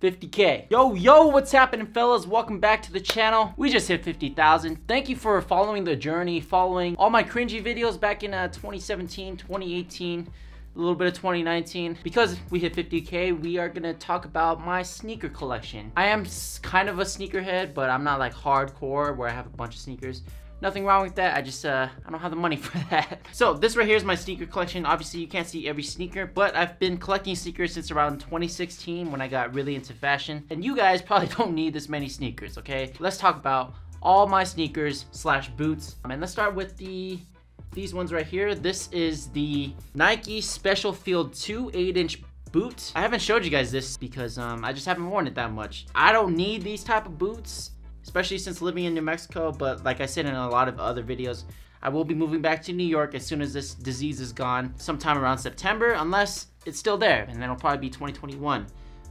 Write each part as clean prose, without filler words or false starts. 50K. Yo, what's happening, fellas? Welcome back to the channel. We just hit 50,000. Thank you for following the journey, following all my cringy videos back in 2017, 2018, a little bit of 2019. Because we hit 50K, we are gonna talk about my sneaker collection. I am kind of a sneakerhead, but I'm not like hardcore where I have a bunch of sneakers. Nothing wrong with that, I just, I don't have the money for that. So this right here is my sneaker collection. Obviously you can't see every sneaker, but I've been collecting sneakers since around 2016 when I got really into fashion. And you guys probably don't need this many sneakers, okay? Let's talk about all my sneakers slash boots. And let's start with these ones right here. This is the Nike Special Field 2 8-inch boot. I haven't showed you guys this because I just haven't worn it that much. I don't need these type of boots, especially since living in New Mexico, but like I said in a lot of other videos, I will be moving back to New York as soon as this disease is gone, sometime around September, unless it's still there, and then it'll probably be 2021.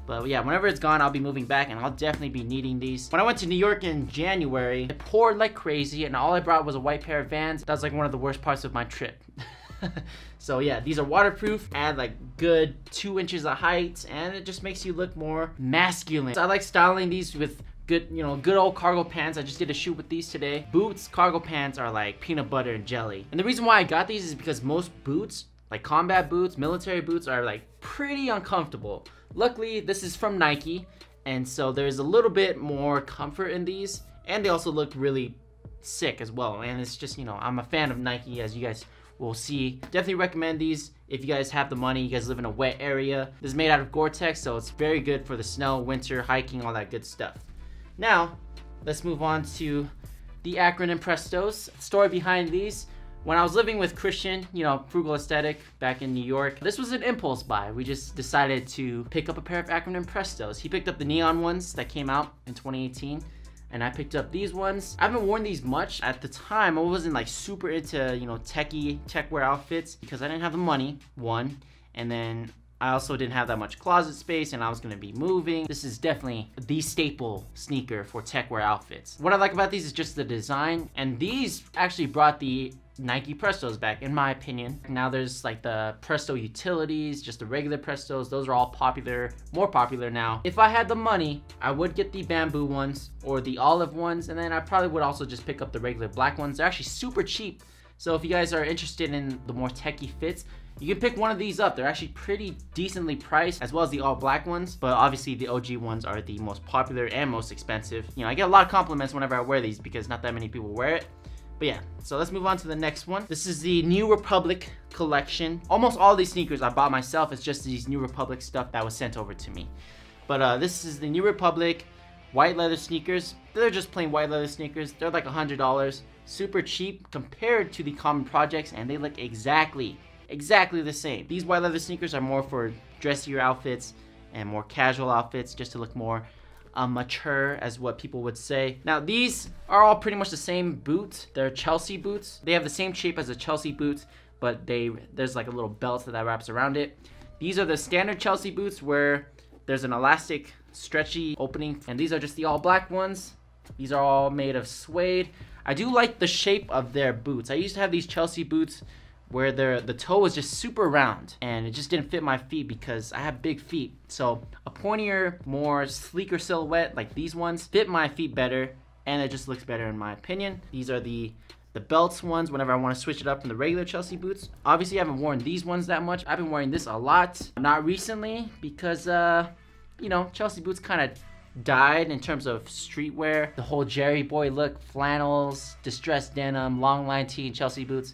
But yeah, whenever it's gone, I'll be moving back, and I'll definitely be needing these. When I went to New York in January, it poured like crazy, and all I brought was a white pair of Vans. That was like one of the worst parts of my trip. So yeah, these are waterproof, add like good 2 inches of height, and it just makes you look more masculine. So I like styling these with good, you know, good old cargo pants. I just did a shoot with these today. Boots, cargo pants are like peanut butter and jelly. And the reason why I got these is because most boots, like combat boots, military boots, are like pretty uncomfortable. Luckily, this is from Nike, and so there's a little bit more comfort in these, and they also look really sick as well. And it's just, you know, I'm a fan of Nike, as you guys will see. Definitely recommend these if you guys have the money, you guys live in a wet area. This is made out of Gore-Tex, so it's very good for the snow, winter, hiking, all that good stuff. Now, let's move on to the Acronym Prestos. Story behind these. When I was living with Christian, you know, Frugal Aesthetic, back in New York, this was an impulse buy. We just decided to pick up a pair of Acronym Prestos. He picked up the neon ones that came out in 2018, and I picked up these ones. I haven't worn these much. At the time, I wasn't like super into, you know, techie, tech wear outfits because I didn't have the money, one, and then I also didn't have that much closet space, and I was gonna be moving. This is definitely the staple sneaker for tech wear outfits. What I like about these is just the design, and these actually brought the Nike Prestos back, in my opinion. Now there's like the Presto Utilities, just the regular Prestos. Those are all popular, more popular now. If I had the money, I would get the bamboo ones or the olive ones, and then I probably would also just pick up the regular black ones. They're actually super cheap. So if you guys are interested in the more techie fits, you can pick one of these up. They're actually pretty decently priced, as well as the all black ones, but obviously the OG ones are the most popular and most expensive. You know, I get a lot of compliments whenever I wear these because not that many people wear it. But yeah, so let's move on to the next one. This is the New Republic collection. Almost all these sneakers I bought myself. It's just these New Republic stuff that was sent over to me. But this is the New Republic white leather sneakers. They're just plain white leather sneakers. They're like $100, super cheap compared to the Common Projects, and they look exactly the same. These white leather sneakers are more for dressier outfits and more casual outfits, just to look more mature, as what people would say. Now these are all pretty much the same boot. They're Chelsea boots. They have the same shape as a Chelsea boot, but there's like a little belt that wraps around it. These are the standard Chelsea boots where there's an elastic stretchy opening, and these are just the all black ones. These are all made of suede. I do like the shape of their boots. I used to have these Chelsea boots where the toe was just super round, and it just didn't fit my feet because I have big feet. So a pointier, more sleeker silhouette like these ones fit my feet better, and it just looks better in my opinion. These are the belts ones whenever I want to switch it up from the regular Chelsea boots. Obviously I haven't worn these ones that much. I've been wearing this a lot, not recently, because you know, Chelsea boots kind of died in terms of streetwear. The whole Jerry boy look, flannels, distressed denim, long line tee, and Chelsea boots.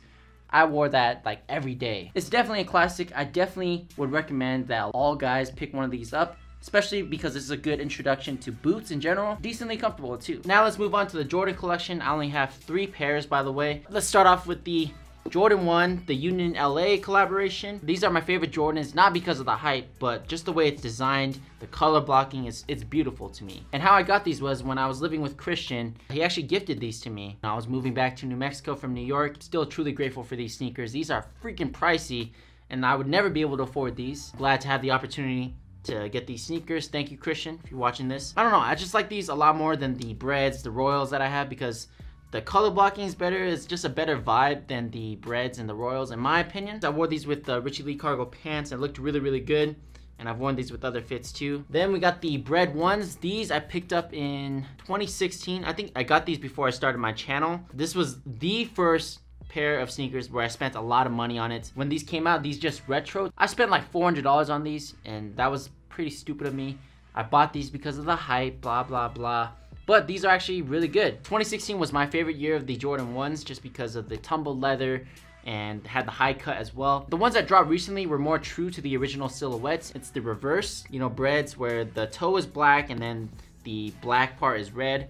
I wore that like every day. It's definitely a classic. I definitely would recommend that all guys pick one of these up, especially because this is a good introduction to boots in general. Decently comfortable too. Now let's move on to the Jordan collection. I only have 3 pairs, by the way. Let's start off with the Jordan 1, the Union LA collaboration. These are my favorite Jordans, not because of the hype, but just the way it's designed. The color blocking, it's beautiful to me. And how I got these was when I was living with Christian, he actually gifted these to me. I was moving back to New Mexico from New York. Still truly grateful for these sneakers. These are freaking pricey, and I would never be able to afford these. Glad to have the opportunity to get these sneakers. Thank you, Christian, if you're watching this. I don't know, I just like these a lot more than the Breads, the Royals that I have, because the color blocking is better. It's just a better vibe than the Breads and the Royals, in my opinion. I wore these with Richie Lee cargo pants. It looked really, really good. and I've worn these with other fits too. Then we got the bread ones. These I picked up in 2016. I think I got these before I started my channel. This was the first pair of sneakers where I spent a lot of money on it. When these came out, these just retro. I spent like $400 on these, and that was pretty stupid of me. I bought these because of the hype, blah, blah, blah. But these are actually really good. 2016 was my favorite year of the Jordan 1s just because of the tumbled leather and had the high cut as well. The ones that dropped recently were more true to the original silhouettes. It's the reverse, you know, breads where the toe is black and then the black part is red.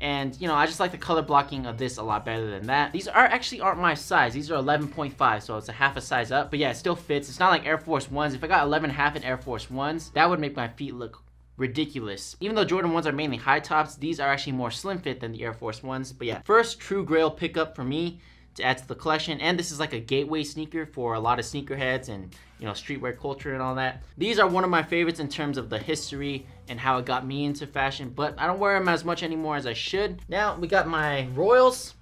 And, you know, I just like the color blocking of this a lot better than that. These are actually aren't my size. These are 11.5, so it's a half a size up. But yeah, it still fits. It's not like Air Force 1s. If I got 11.5 in Air Force 1s, that would make my feet look ridiculous. Even though Jordan 1s are mainly high tops, these are actually more slim fit than the Air Force 1s. But yeah, first true grail pickup for me to add to the collection. And this is like a gateway sneaker for a lot of sneakerheads and, you know, streetwear culture and all that. These are one of my favorites in terms of the history and how it got me into fashion, but I don't wear them as much anymore as I should. Now we got my Royals.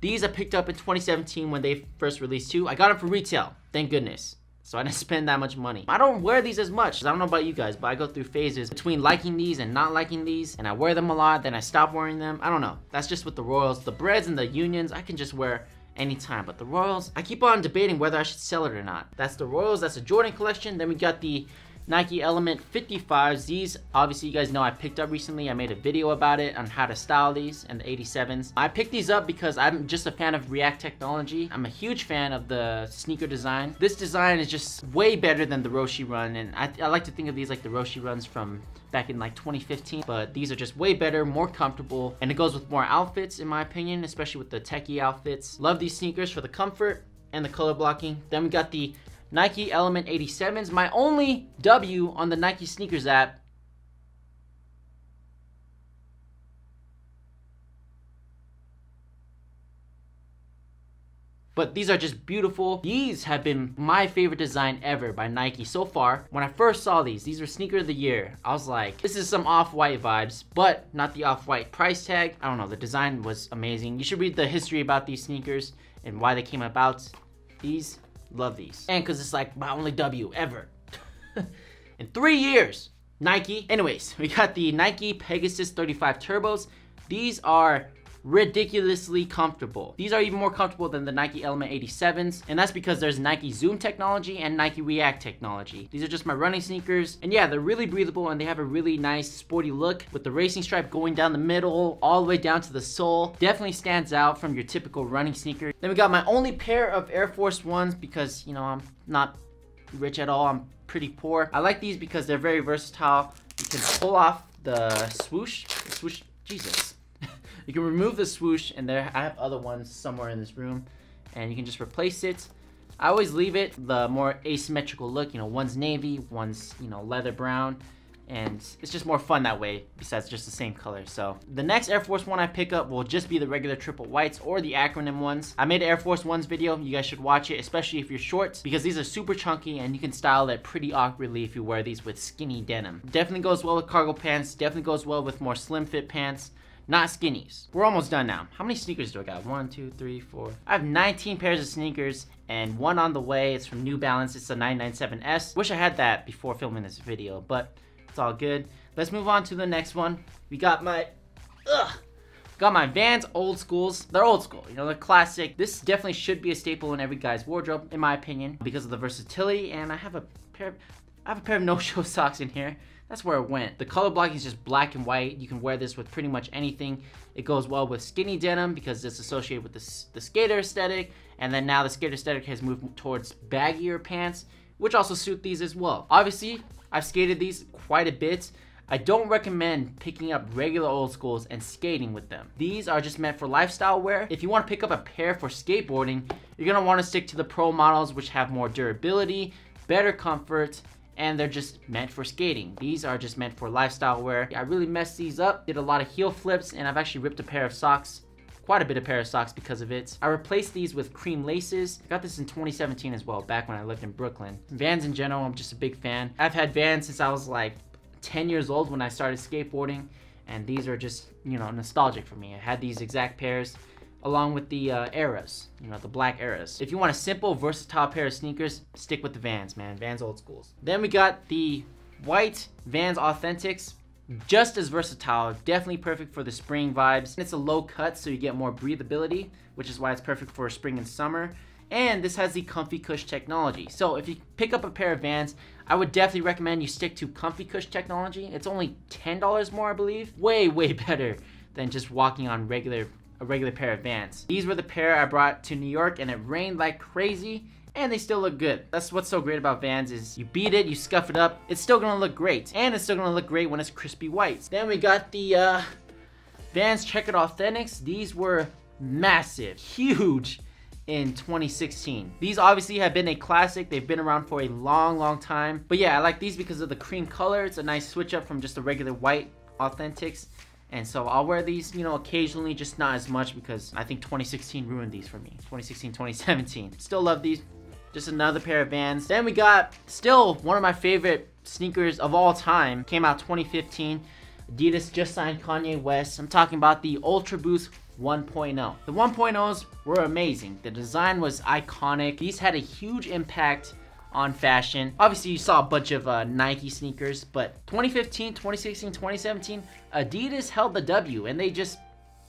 These I picked up in 2017 when they first released too. I got them for retail, thank goodness. So I didn't spend that much money. I don't wear these as much. I don't know about you guys, but I go through phases between liking these and not liking these, and I wear them a lot, then I stop wearing them. I don't know. That's just with the Royals. The Breads and the Unions, I can just wear anytime, but the Royals, I keep on debating whether I should sell it or not. That's the Royals, that's a Jordan collection. Then we got the Nike Element 55s. These, obviously you guys know I picked up recently. I made a video about it on how to style these and the 87s. I picked these up because I'm just a fan of React technology. I'm a huge fan of the sneaker design. This design is just way better than the Roshi Run, and I like to think of these like the Roshi Runs from back in like 2015, but these are just way better, more comfortable, and it goes with more outfits in my opinion, especially with the techie outfits. Love these sneakers for the comfort and the color blocking. Then we got the Nike Element 87s, my only W on the Nike sneakers app. But these are just beautiful. These have been my favorite design ever by Nike so far. When I first saw these were sneaker of the year. I was like, this is some Off-White vibes, but not the Off-White price tag. I don't know, the design was amazing. You should read the history about these sneakers and why they came about. These, love these. And because it's like my only W ever. In 3 years, Nike. Anyways, we got the Nike Pegasus 35 turbos. These are ridiculously comfortable. These are even more comfortable than the Nike Element 87s, and that's because there's Nike Zoom technology and Nike React technology. These are just my running sneakers, and yeah, they're really breathable and they have a really nice sporty look with the racing stripe going down the middle all the way down to the sole. Definitely stands out from your typical running sneaker. Then we got my only pair of Air Force 1s because, you know, I'm not rich at all. I'm pretty poor. I like these because they're very versatile. You can pull off the swoosh. Jesus. You can remove the swoosh, and there I have other ones somewhere in this room, and you can just replace it. I always leave it the more asymmetrical look, you know, one's navy, one's, you know, leather brown, and it's just more fun that way besides just the same color. So the next Air Force 1 I pick up will just be the regular triple whites or the acronym ones. I made an Air Force 1s video. You guys should watch it, especially if you're short, because these are super chunky and you can style it pretty awkwardly if you wear these with skinny denim. Definitely goes well with cargo pants, definitely goes well with more slim fit pants. Not skinnies. We're almost done now. How many sneakers do I got? 1, 2, 3, 4. I have 19 pairs of sneakers and one on the way. It's from New Balance. It's a 997S. Wish I had that before filming this video, but it's all good. Let's move on to the next one. We got my, Vans Old Schools. They're old school, you know, they're classic. This definitely should be a staple in every guy's wardrobe, in my opinion, because of the versatility. And I have a pair of, no-show socks in here. That's where it went. The color blocking is just black and white. You can wear this with pretty much anything. It goes well with skinny denim because it's associated with the skater aesthetic. And then now the skater aesthetic has moved towards baggier pants, which also suit these as well. Obviously, I've skated these quite a bit. I don't recommend picking up regular Old Schools and skating with them. These are just meant for lifestyle wear. If you want to pick up a pair for skateboarding, you're gonna want to stick to the pro models, which have more durability, better comfort, and they're just meant for skating. These are just meant for lifestyle wear. I really messed these up, did a lot of heel flips, and I've actually ripped a pair of socks, quite a bit of pair of socks because of it. I replaced these with cream laces. I got this in 2017 as well, back when I lived in Brooklyn. Vans in general, I'm just a big fan. I've had Vans since I was like 10 years old when I started skateboarding, and these are just, you know, nostalgic for me. I had these exact pairs along with the Eras, you know, the black Eras. If you want a simple, versatile pair of sneakers, stick with the Vans, man. Vans Old Schools. Then we got the White Vans Authentics, just as versatile, definitely perfect for the spring vibes. And it's a low cut, so you get more breathability, which is why it's perfect for spring and summer. And this has the Comfy Cush technology. So if you pick up a pair of Vans, I would definitely recommend you stick to Comfy Cush technology. It's only $10 more, I believe. Way, way better than just walking on a regular pair of Vans. These were the pair I brought to New York, and it rained like crazy, and they still look good. That's what's so great about Vans is you beat it, you scuff it up, it's still gonna look great. And it's still gonna look great when it's crispy white. Then we got the Vans Checkered Authentics. These were massive, huge in 2016. These obviously have been a classic. They've been around for a long, long time. But yeah, I like these because of the cream color. It's a nice switch up from just the regular white Authentics. And so I'll wear these, you know, occasionally, just not as much because I think 2016 ruined these for me. 2016, 2017. Still love these. Just another pair of Vans. Then we got still one of my favorite sneakers of all time. Came out 2015. Adidas just signed Kanye West. I'm talking about the Ultra Boost 1.0. The 1.0s were amazing. The design was iconic. These had a huge impact on fashion. Obviously, you saw a bunch of Nike sneakers, but 2015, 2016, 2017, Adidas held the W, and they just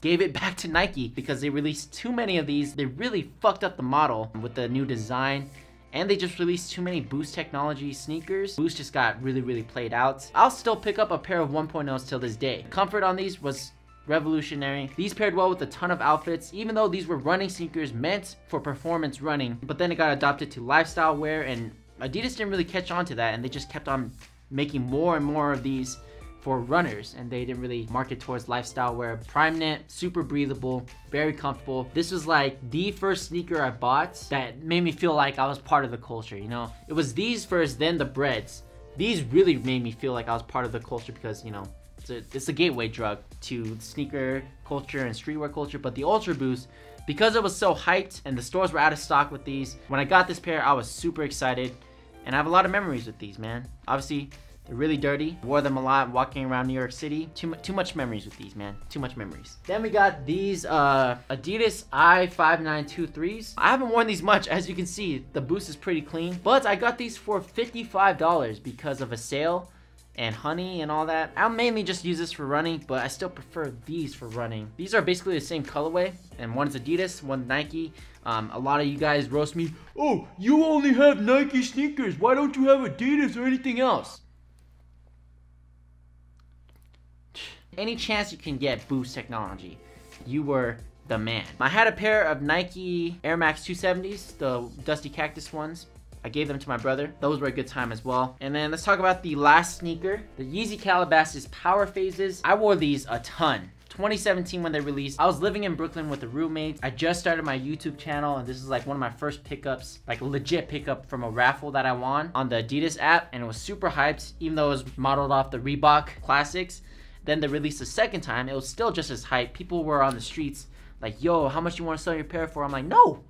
gave it back to Nike because they released too many of these. They really fucked up the model with the new design, and they just released too many Boost technology sneakers. Boost just got really, really played out. I'll still pick up a pair of 1.0s till this day. Comfort on these was revolutionary. These paired well with a ton of outfits, even though these were running sneakers meant for performance running, but then it got adopted to lifestyle wear, and Adidas didn't really catch on to that, and they just kept on making more and more of these for runners, and they didn't really market towards lifestyle wear. Primeknit, super breathable, very comfortable. This was like the first sneaker I bought that made me feel like I was part of the culture, you know? It was these first, then the breads. These really made me feel like I was part of the culture because, you know, it's a gateway drug to sneaker culture and streetwear culture. But the Ultra Boost, because it was so hyped and the stores were out of stock with these, when I got this pair, I was super excited, and I have a lot of memories with these, man. Obviously, they're really dirty. Wore them a lot walking around New York City. Too much memories with these, man. Too much memories. Then we got these Adidas i5923s. I haven't worn these much. As you can see, the Boost is pretty clean, but I got these for $55 because of a sale and honey and all that. I'll mainly just use this for running, but I still prefer these for running. These are basically the same colorway, and one's Adidas, one's Nike. A lot of you guys roast me, oh, you only have Nike sneakers, why don't you have Adidas or anything else? Any chance you can get Boost technology, you were the man. I had a pair of Nike Air Max 270s, the Dusty Cactus ones. I gave them to my brother. Those were a good time as well. And then let's talk about the last sneaker, the Yeezy Calabasas Powerphases. I wore these a ton. 2017 when they released. I was living in Brooklyn with a roommate. I just started my YouTube channel, and this is like one of my first pickups, like legit pickup from a raffle that I won on the Adidas app, and it was super hyped, even though it was modeled off the Reebok Classics. Then they released the second time. It was still just as hyped. People were on the streets like, yo, how much you want to sell your pair for? I'm like, no,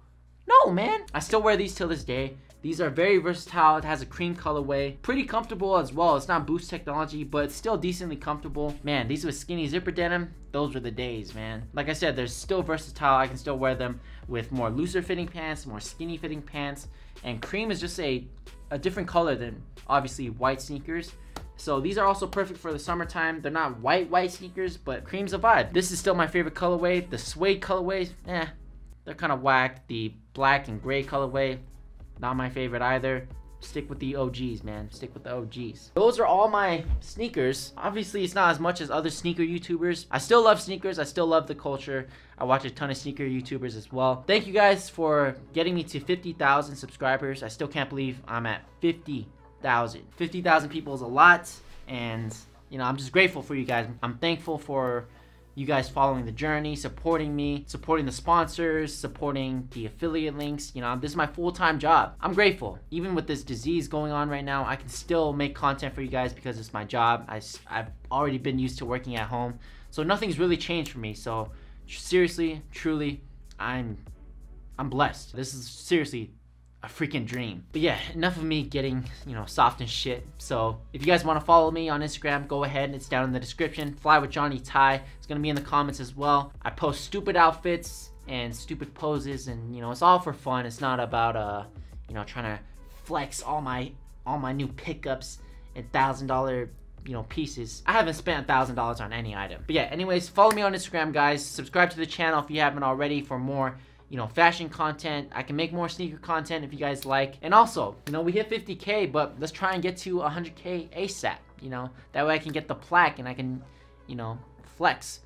man. I still wear these till this day. These are very versatile. It has a cream colorway. Pretty comfortable as well. It's not Boost technology, but it's still decently comfortable. Man, these with skinny zipper denim, those were the days, man. Like I said, they're still versatile. I can still wear them with more looser fitting pants, more skinny fitting pants. And cream is just a different color than obviously white sneakers. So these are also perfect for the summertime. They're not white sneakers, but cream's a vibe. This is still my favorite colorway. The suede colorways, they're kind of whack. The black and gray colorway, not my favorite either. Stick with the OGs, man. Stick with the OGs. Those are all my sneakers. Obviously, it's not as much as other sneaker YouTubers. I still love sneakers. I still love the culture. I watch a ton of sneaker YouTubers as well. Thank you guys for getting me to 50,000 subscribers. I still can't believe I'm at 50,000. 50,000 people is a lot, and you know, I'm just grateful for you guys. I'm thankful for you guys following the journey, supporting me, supporting the sponsors, supporting the affiliate links. You know, this is my full-time job. I'm grateful. Even with this disease going on right now, I can still make content for you guys because it's my job. I've already been used to working at home, so nothing's really changed for me. So seriously, truly, I'm blessed. This is seriously a freaking dream. But yeah, enough of me getting, you know, soft and shit. So if you guys want to follow me on Instagram, go ahead. It's down in the description. Fly With Johnny Thai. It's gonna be in the comments as well. I post stupid outfits and stupid poses, and you know, it's all for fun. It's not about you know, trying to flex all my new pickups and $1,000, you know, pieces. I haven't spent $1,000 on any item. But yeah, anyways, follow me on Instagram, guys. Subscribe to the channel if you haven't already for more, you know, fashion content. I can make more sneaker content if you guys like. And also, you know, we hit 50K, but let's try and get to 100K ASAP, you know. That way I can get the plaque and I can, you know, flex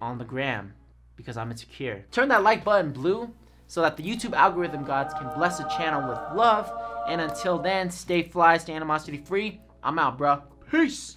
on the gram because I'm insecure. Turn that like button blue so that the YouTube algorithm gods can bless the channel with love. And until then, stay fly, stay animosity free. I'm out, bro. Peace.